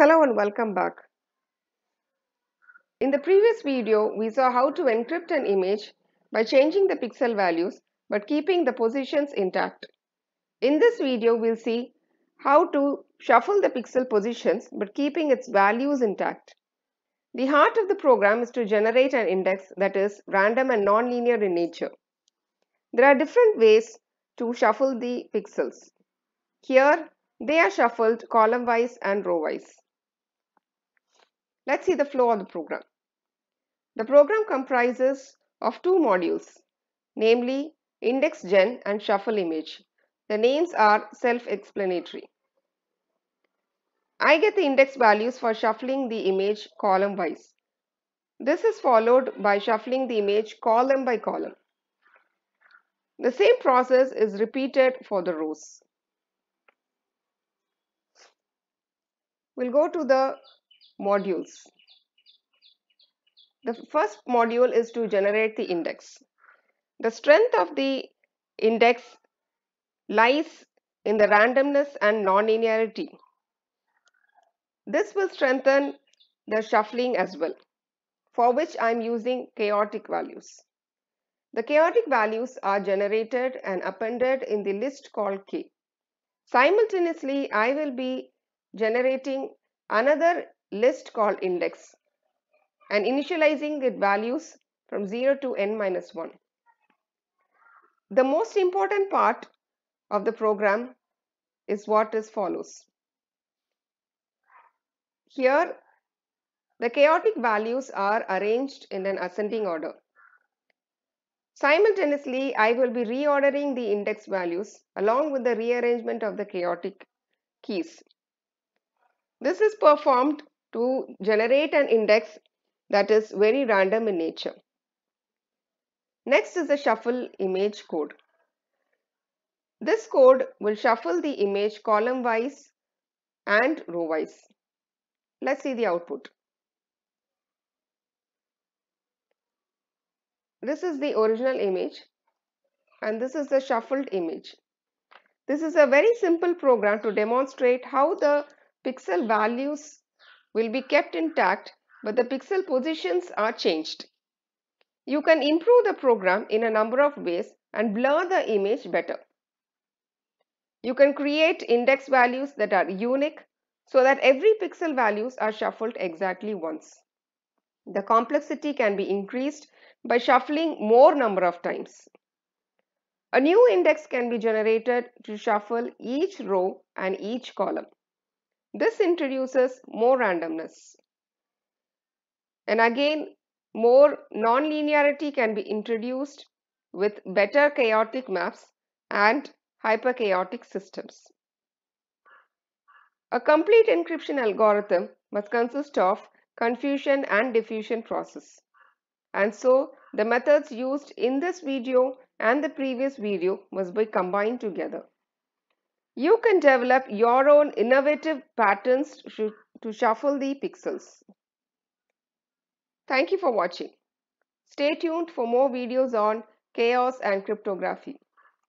Hello and welcome back. In the previous video, we saw how to encrypt an image by changing the pixel values but keeping the positions intact. In this video, we'll see how to shuffle the pixel positions but keeping its values intact. The heart of the program is to generate an index that is random and non-linear in nature. There are different ways to shuffle the pixels. Here, they are shuffled column-wise and row-wise. Let's see the flow of the program. The program comprises of two modules, namely index gen and shuffle image. The names are self-explanatory. I get the index values for shuffling the image column-wise. This is followed by shuffling the image column by column. The same process is repeated for the rows. We'll go to the modules. The first module is to generate the index. The strength of the index lies in the randomness and non-linearity. This will strengthen the shuffling as well, for which I am using chaotic values. The chaotic values are generated and appended in the list called K. Simultaneously, I will be generating another list called index and initializing its values from 0 to n-1. The most important part of the program is what is follows. Here, the chaotic values are arranged in an ascending order. Simultaneously, I will be reordering the index values along with the rearrangement of the chaotic keys. This is performed to generate an index that is very random in nature. Next is the shuffle image code. This code will shuffle the image column-wise and row-wise. Let's see the output. This is the original image and this is the shuffled image. This is a very simple program to demonstrate how the pixel values will be kept intact, but the pixel positions are changed. You can improve the program in a number of ways and blur the image better. You can create index values that are unique so that every pixel values are shuffled exactly once. The complexity can be increased by shuffling more number of times. A new index can be generated to shuffle each row and each column. This introduces more randomness. And again, more non-linearity can be introduced with better chaotic maps and hyperchaotic systems. A complete encryption algorithm must consist of confusion and diffusion process. And so, the methods used in this video and the previous video must be combined together. You can develop your own innovative patterns to shuffle the pixels. Thank you for watching. Stay tuned for more videos on chaos and cryptography.